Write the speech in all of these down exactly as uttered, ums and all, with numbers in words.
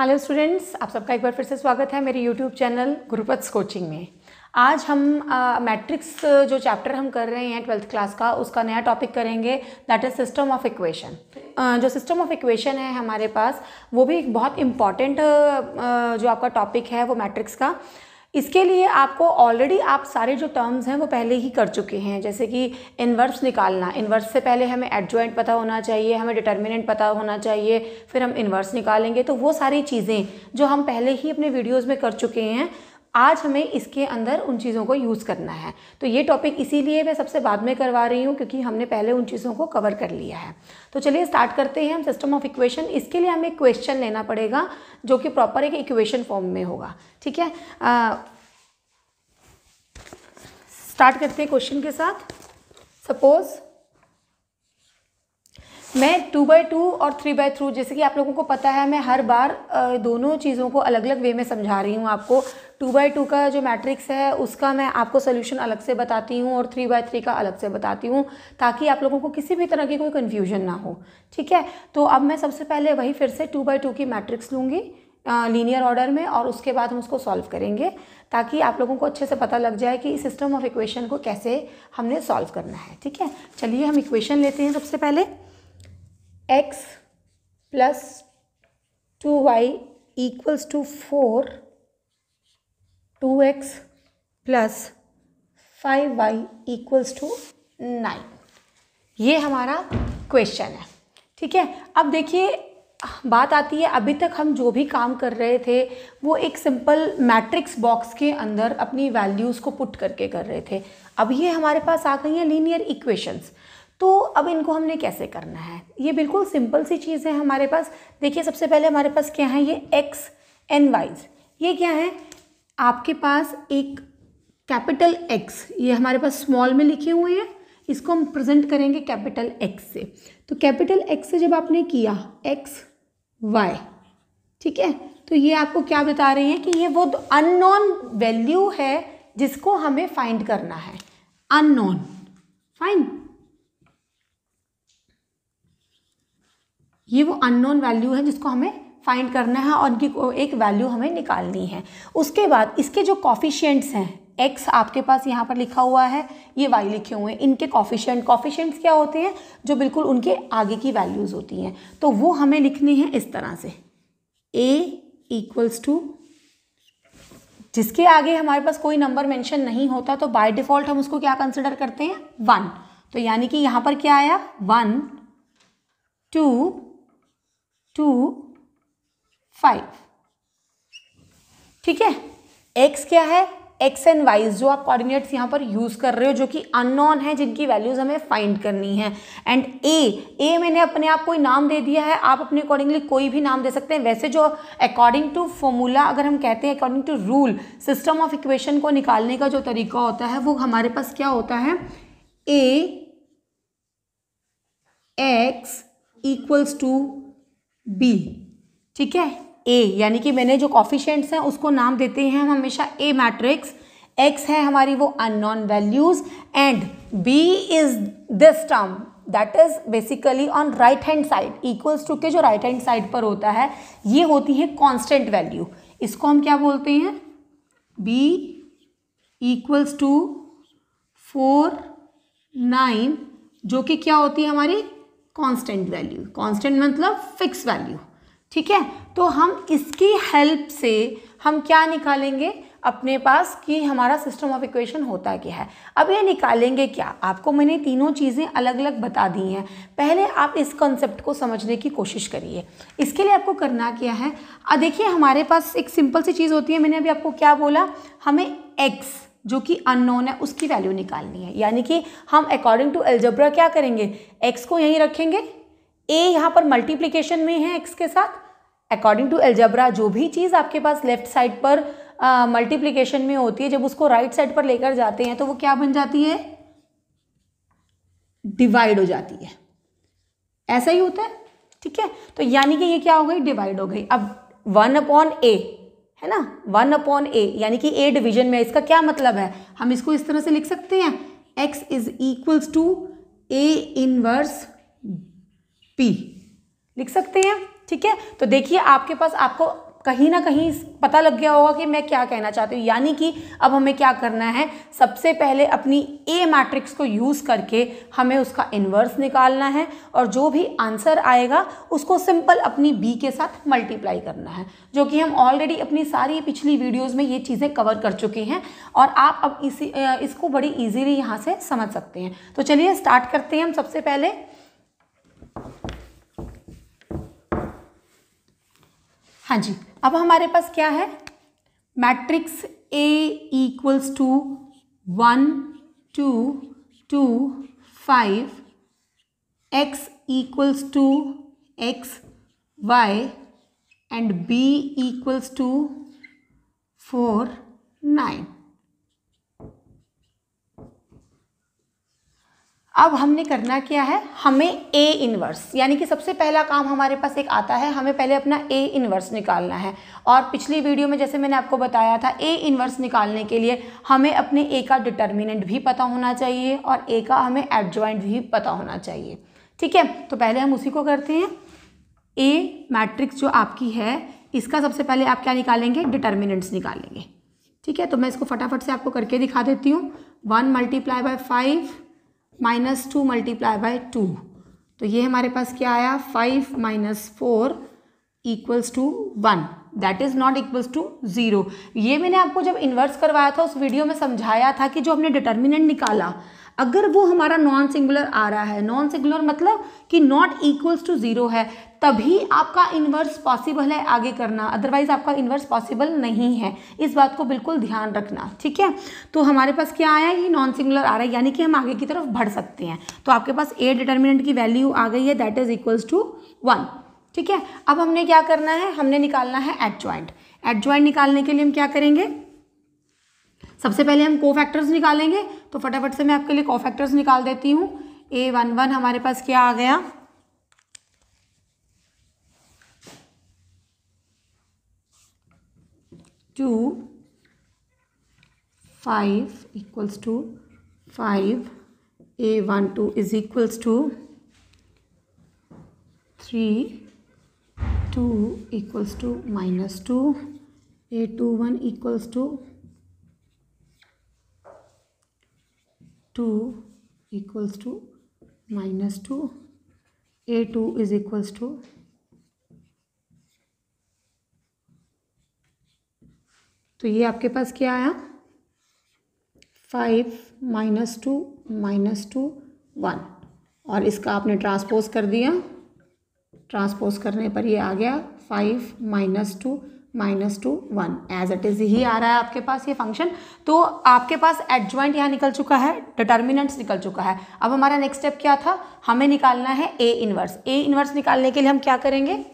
Hello students, आप सबका एक बार फिर से स्वागत है मेरे यूट्यूब चैनल गुरुप्रत स्कोचिंग में। आज हम मैट्रिक्स uh, जो चैप्टर हम कर रहे हैं ट्वेल्थ क्लास का, उसका नया टॉपिक करेंगे, that is system of equation. जो सिस्टम ऑफ इक्वेशन है हमारे पास, वो भी एक बहुत इम्पॉर्टेंट uh, uh, जो आपका टॉपिक है वो मैट्रिक्स का। इसके लिए आपको ऑलरेडी आप सारे जो टर्म्स हैं वो पहले ही कर चुके हैं, जैसे कि इन्वर्स निकालना। इन्वर्स से पहले हमें एडजॉइंट पता होना चाहिए, हमें डिटर्मिनेंट पता होना चाहिए, फिर हम इन्वर्स निकालेंगे। तो वो सारी चीज़ें जो हम पहले ही अपने वीडियोस में कर चुके हैं, आज हमें इसके अंदर उन चीज़ों को यूज़ करना है। तो ये टॉपिक इसीलिए मैं सबसे बाद में करवा रही हूँ, क्योंकि हमने पहले उन चीज़ों को कवर कर लिया है। तो चलिए स्टार्ट करते हैं हम सिस्टम ऑफ इक्वेशन। इसके लिए हमें क्वेश्चन लेना पड़ेगा जो कि प्रॉपर एक इक्वेशन फॉर्म में होगा, ठीक है। आ, स्टार्ट करते हैं क्वेश्चन के साथ। सपोज मैं टू बाई टू और थ्री बाई थ्रू, जैसे कि आप लोगों को पता है मैं हर बार दोनों चीज़ों को अलग अलग वे में समझा रही हूँ आपको। टू बाई टू का जो मैट्रिक्स है उसका मैं आपको सोल्यूशन अलग से बताती हूँ और थ्री बाई थ्री का अलग से बताती हूँ, ताकि आप लोगों को किसी भी तरह की कोई कन्फ्यूजन ना हो, ठीक है। तो अब मैं सबसे पहले वही फिर से टू बाई टू की मैट्रिक्स लूँगी लीनियर ऑर्डर में, और उसके बाद हम उसको सॉल्व करेंगे, ताकि आप लोगों को अच्छे से पता लग जाए कि सिस्टम ऑफ इक्वेशन को कैसे हमने सॉल्व करना है, ठीक है। चलिए हम इक्वेशन लेते हैं। सबसे पहले x plus two y equals to four, two x plus five y equals to nine, ये हमारा क्वेश्चन है, ठीक है। अब देखिए बात आती है, अभी तक हम जो भी काम कर रहे थे वो एक सिंपल मैट्रिक्स बॉक्स के अंदर अपनी वैल्यूज़ को पुट करके कर रहे थे। अब ये हमारे पास आ गई हैं लीनियर इक्वेशंस, तो अब इनको हमने कैसे करना है, ये बिल्कुल सिंपल सी चीज़ है हमारे पास। देखिए सबसे पहले हमारे पास क्या है, ये एक्स एन वाइज, ये क्या है आपके पास एक कैपिटल एक्स, ये हमारे पास स्मॉल में लिखे हुए हैं, इसको हम प्रेजेंट करेंगे कैपिटल एक्स से। तो कैपिटल एक्स से जब आपने किया एक्स वाई, ठीक है, तो ये आपको क्या बता रहे हैं कि ये वो अननोन वैल्यू है जिसको हमें फाइंड करना है, अननोन फाइन, ये वो अननोन वैल्यू है जिसको हमें फाइंड करना है और उनकी एक वैल्यू हमें निकालनी है। उसके बाद इसके जो कॉफिशिएंट्स हैं, एक्स आपके पास यहाँ पर लिखा हुआ है, ये वाई लिखे हुए हैं, इनके कॉफिशिएंट, कॉफिशिएंट्स क्या होते हैं, जो बिल्कुल उनके आगे की वैल्यूज़ होती हैं, तो वो हमें लिखने हैं इस तरह से, ए इक्वल्स टू, जिसके आगे हमारे पास कोई नंबर मैंशन नहीं होता तो बाय डिफ़ॉल्ट हम उसको क्या कंसिडर करते हैं, वन। तो यानी कि यहाँ पर क्या आया, वन टू टू फाइव, ठीक है। एक्स क्या है, एक्स एंड वाई जो आप कोऑर्डिनेट्स यहाँ पर यूज़ कर रहे हो, जो कि अननोन है, जिनकी वैल्यूज़ हमें फाइंड करनी है। एंड ए, ए मैंने अपने आप कोई नाम दे दिया है, आप अपने अकॉर्डिंगली कोई भी नाम दे सकते हैं। वैसे जो अकॉर्डिंग टू फॉर्मूला, अगर हम कहते हैं according to rule, system of equation को निकालने का जो तरीका होता है वो हमारे पास क्या होता है, A x equals to B, ठीक है। ए यानी कि मैंने जो कॉफिशिएंट्स हैं उसको नाम देते हैं हम हमेशा ए मैट्रिक्स। एक्स है हमारी वो unknown values, and B is this term that is basically on right hand side, equals to के जो राइट हैंड साइड पर होता है, ये होती है कांस्टेंट वैल्यू, इसको हम क्या बोलते हैं, B equals to four nine, जो कि क्या होती है हमारी कांस्टेंट वैल्यू, कांस्टेंट मतलब फिक्स वैल्यू, ठीक है। तो हम इसकी हेल्प से हम क्या निकालेंगे अपने पास कि हमारा सिस्टम ऑफ इक्वेशन होता क्या है। अब ये निकालेंगे क्या, आपको मैंने तीनों चीज़ें अलग अलग बता दी हैं, पहले आप इस कॉन्सेप्ट को समझने की कोशिश करिए। इसके लिए आपको करना क्या है, देखिए हमारे पास एक सिंपल सी चीज़ होती है, मैंने अभी आपको क्या बोला, हमें एक्स जो कि अननोन है उसकी वैल्यू निकालनी है, यानी कि हम अकॉर्डिंग टू एल्जेब्रा क्या करेंगे, एक्स को यहीं रखेंगे, ए यहाँ पर मल्टीप्लिकेशन में है एक्स के साथ, अकॉर्डिंग टू एल्जेब्रा जो भी चीज़ आपके पास लेफ्ट साइड पर मल्टीप्लिकेशन में होती है, जब उसको राइट साइड पर लेकर जाते हैं तो वो क्या बन जाती है, डिवाइड हो जाती है, ऐसा ही होता है, ठीक है। तो यानी कि ये क्या हो गई, डिवाइड हो गई। अब वन अपॉन ए है ना, वन अपॉन ए यानी कि ए डिवीजन में, इसका क्या मतलब है, हम इसको इस तरह से लिख सकते हैं, x is equals to A inverse P लिख सकते हैं, ठीक है। तो देखिए आपके पास, आपको कहीं ना कहीं पता लग गया होगा कि मैं क्या कहना चाहती हूँ। यानी कि अब हमें क्या करना है, सबसे पहले अपनी ए मैट्रिक्स को यूज़ करके हमें उसका इन्वर्स निकालना है और जो भी आंसर आएगा उसको सिंपल अपनी बी के साथ मल्टीप्लाई करना है, जो कि हम ऑलरेडी अपनी सारी पिछली वीडियोज़ में ये चीज़ें कवर कर चुके हैं और आप अब इसी इसको बड़ी ईजीली यहाँ से समझ सकते हैं। तो चलिए स्टार्ट करते हैं। हम सबसे पहले हाँ जी, अब हमारे पास क्या है, matrix A equals to one two two five, x equals to x Y and B equals to four nine. अब हमने करना क्या है, हमें A इन्वर्स, यानी कि सबसे पहला काम हमारे पास एक आता है, हमें पहले अपना A इन्वर्स निकालना है। और पिछली वीडियो में जैसे मैंने आपको बताया था, A इन्वर्स निकालने के लिए हमें अपने A का डिटर्मिनेंट भी पता होना चाहिए और A का हमें एडजॉइंट भी पता होना चाहिए। ठीक है, तो पहले हम उसी को करते हैं। A मैट्रिक्स जो आपकी है, इसका सबसे पहले आप क्या निकालेंगे, डिटर्मिनेंट्स निकालेंगे। ठीक है, तो मैं इसको फटाफट से आपको करके दिखा देती हूँ। One multiply by five minus two multiply by two, तो ये हमारे पास क्या आया, five minus four equals to one, that is not equals to zero. ये मैंने आपको जब इन्वर्स करवाया था उस वीडियो में समझाया था कि जो हमने डिटर्मिनेंट निकाला, अगर वो हमारा नॉन सिंगुलर आ रहा है, नॉन सिंगुलर मतलब कि नॉट इक्वल्स टू ज़ीरो है, तभी आपका इन्वर्स पॉसिबल है आगे करना, अदरवाइज आपका इन्वर्स पॉसिबल नहीं है। इस बात को बिल्कुल ध्यान रखना। ठीक है, तो हमारे पास क्या आया, ये नॉन सिंगुलर आ रहा है, यानी कि हम आगे की तरफ बढ़ सकते हैं। तो आपके पास ए डिटर्मिनेंट की वैल्यू आ गई है, that is equals to one. ठीक है, अब हमने क्या करना है, हमने निकालना है एडजॉइंट। एडजॉइंट निकालने के लिए हम क्या करेंगे, सबसे पहले हम कोफैक्टर्स निकालेंगे। तो फटाफट से मैं आपके लिए कोफैक्टर्स निकाल देती हूँ। ए वन वन हमारे पास क्या आ गया, two five equals two five, a one two is equals two three, two equals two minus two, a two one equals to two equals two minus two, a two is equals two तो ये आपके पास क्या आया, five minus two minus two one, और इसका आपने transpose कर दिया। ट्रांसपोज करने पर ये आ गया five minus two minus two one, as it is ही आ रहा है आपके पास ये फंक्शन। तो आपके पास एडजॉइंट यहाँ निकल चुका है, डिटर्मिनेंट्स निकल चुका है। अब हमारा नेक्स्ट स्टेप क्या था, हमें निकालना है ए इन्वर्स। ए इन्वर्स निकालने के लिए हम क्या करेंगे,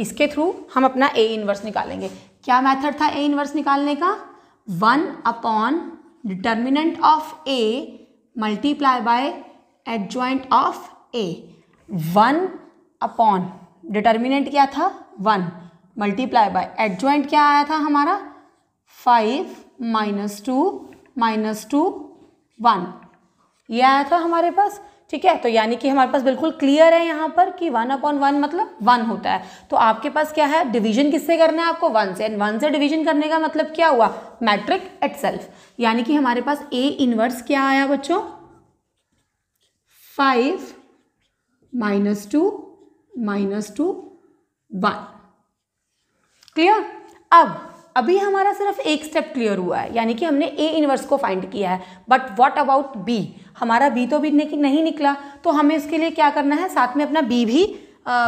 इसके थ्रू हम अपना ए इन्वर्स निकालेंगे। क्या मेथड था ए इन्वर्स निकालने का, one upon determinant of A multiply by adjoint of A. One upon determinant क्या था, वन, मल्टीप्लाई बाय एडजॉइंट क्या आया था हमारा, five minus two minus two one, ये आया था हमारे पास। ठीक है, तो यानी कि हमारे पास बिल्कुल क्लियर है यहाँ पर कि वन अपॉन वन मतलब वन होता है। तो आपके पास क्या है, डिवीजन किससे करना है आपको, वन से, एंड वन से डिवीजन करने का मतलब क्या हुआ, मैट्रिक इटसेल्फ। यानी कि हमारे पास ए इन्वर्स क्या आया बच्चों, five minus two minus two one. Clear, अब अभी हमारा सिर्फ एक स्टेप क्लियर हुआ है, यानी कि हमने ए इन्वर्स को फाइंड किया है, बट व्हाट अबाउट बी, हमारा बी तो भी नहीं निकला, तो हमें उसके लिए क्या करना है, साथ में अपना बी भी,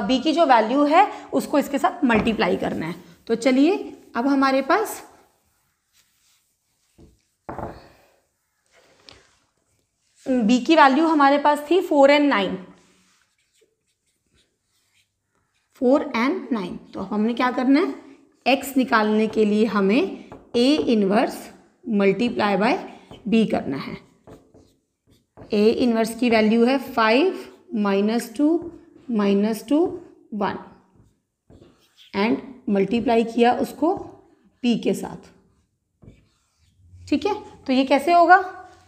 बी की जो वैल्यू है उसको इसके साथ मल्टीप्लाई करना है। तो चलिए, अब हमारे पास बी की वैल्यू हमारे पास थी four and nine, four and nine. तो हमने क्या करना है, x निकालने के लिए हमें a inverse multiply by b करना है। a इन्वर्स की वैल्यू है five minus two minus two one, and multiply किया उसको b के साथ। ठीक है, तो ये कैसे होगा,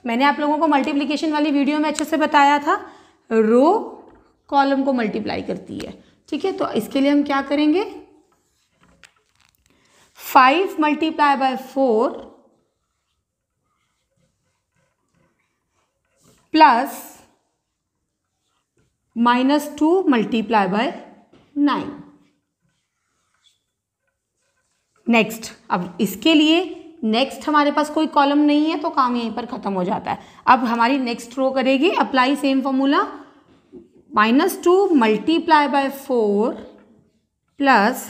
मैंने आप लोगों को मल्टीप्लिकेशन वाली वीडियो में अच्छे से बताया था। रो कॉलम को मल्टीप्लाई करती है। ठीक है, तो इसके लिए हम क्या करेंगे, five multiply by four plus minus two multiply by nine. Next, अब इसके लिए नेक्स्ट हमारे पास कोई कॉलम नहीं है तो काम यहीं पर खत्म हो जाता है। अब हमारी नेक्स्ट रो करेगी apply same formula, minus two multiply by four plus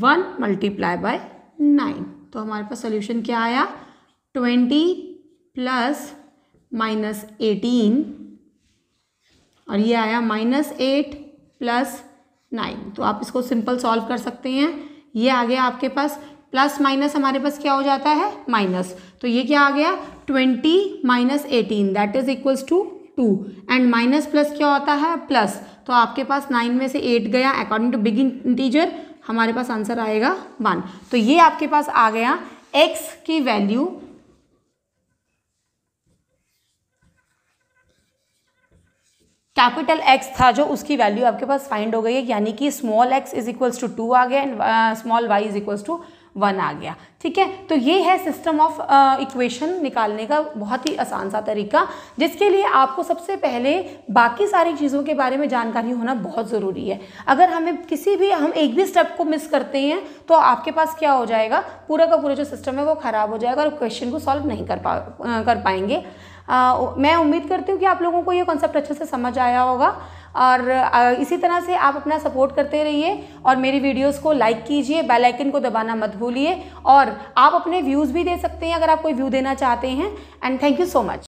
one multiply by nine. तो हमारे पास सॉल्यूशन क्या आया, ट्वेंटी प्लस माइनस एटीन और ये आया माइनस एट प्लस नाइन। तो आप इसको सिंपल सॉल्व कर सकते हैं। ये आ गया आपके पास प्लस माइनस, हमारे पास क्या हो जाता है माइनस, तो ये क्या आ गया twenty minus eighteen that is equals to two and minus plus क्या होता है प्लस, तो आपके पास नाइन में से एट गया। अकॉर्डिंग टू बिग इंटीजर हमारे पास आंसर आएगा वन। तो ये आपके पास आ गया एक्स की वैल्यू कैपिटल एक्स था जो, उसकी वैल्यू आपके पास फाइंड हो गई है, यानी कि small x is equals to two आ गया and small y is equals to one आ गया। ठीक है, तो ये है सिस्टम ऑफ इक्वेशन निकालने का बहुत ही आसान सा तरीका, जिसके लिए आपको सबसे पहले बाकी सारी चीज़ों के बारे में जानकारी होना बहुत ज़रूरी है। अगर हमें किसी भी हम एक भी स्टेप को मिस करते हैं तो आपके पास क्या हो जाएगा, पूरा का पूरा जो सिस्टम है वो ख़राब हो जाएगा और क्वेश्चन को सॉल्व नहीं कर पा कर पाएंगे। Uh, मैं उम्मीद करती हूँ कि आप लोगों को ये कॉन्सेप्ट अच्छे से समझ आया होगा और uh, इसी तरह से आप अपना सपोर्ट करते रहिए और मेरी वीडियोस को लाइक कीजिए, बेल आइकन को दबाना मत भूलिए और आप अपने व्यूज़ भी दे सकते हैं अगर आप कोई व्यू देना चाहते हैं। And thank you so much.